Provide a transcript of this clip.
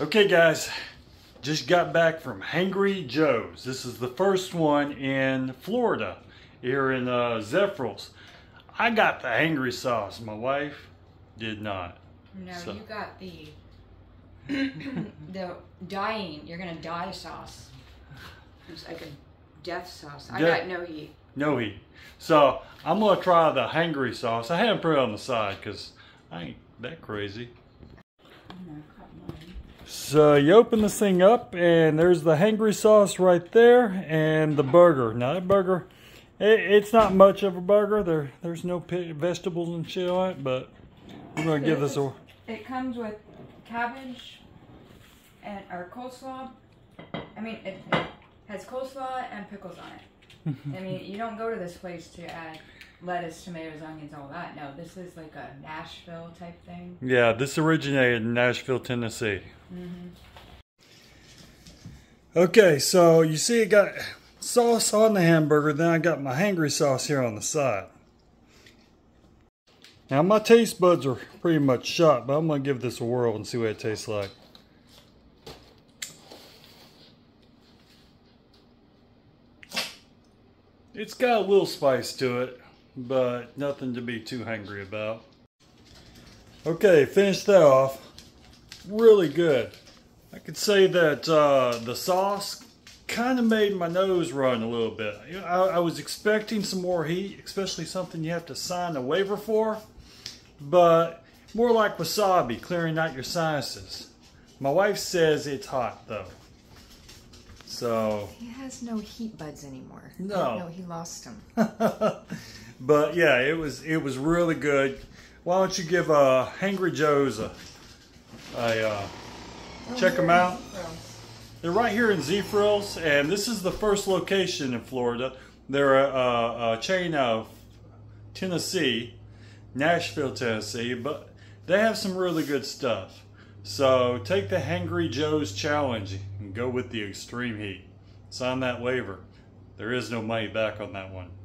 Okay guys, just got back from Hangry Joe's. This is the first one in Florida, here in Zephyrhills. I got the hangry sauce, my wife did not. No, so. You got the the dying, you're gonna die sauce. It's like a death sauce. I got no heat. No heat. So I'm gonna try the hangry sauce. I had to put it on the side because I ain't that crazy. So you open this thing up and there's the hangry sauce right there and the burger. Now that burger, it's not much of a burger. There's no vegetables and shit on it, but we're going to give this a... It comes with cabbage and or coleslaw. I mean, it has coleslaw and pickles on it. I mean, you don't go to this place to add lettuce, tomatoes, onions, all that. No, this is like a Nashville type thing. Yeah, this originated in Nashville, Tennessee. Mm-hmm. Okay, so you see it got sauce on the hamburger, then I got my hangry sauce here on the side. Now my taste buds are pretty much shot, but I'm going to give this a whirl and see what it tastes like. It's got a little spice to it, but nothing to be too hangry about. Okay, finished that off. Really good. I could say that the sauce kind of made my nose run a little bit. You know, I was expecting some more heat, especially something you have to sign a waiver for, but more like wasabi, clearing out your sinuses. My wife says it's hot though. So he has no heat buds anymore. No, no, he lost them. But yeah, it was really good. Why don't you give Hangry Joe's check them out. They're right here in Zephyrhills, and this is the first location in Florida. They're a chain of Nashville, Tennessee, but they have some really good stuff. So take the Hangry Joe's challenge and go with the extreme heat. Sign that waiver. There is no money back on that one.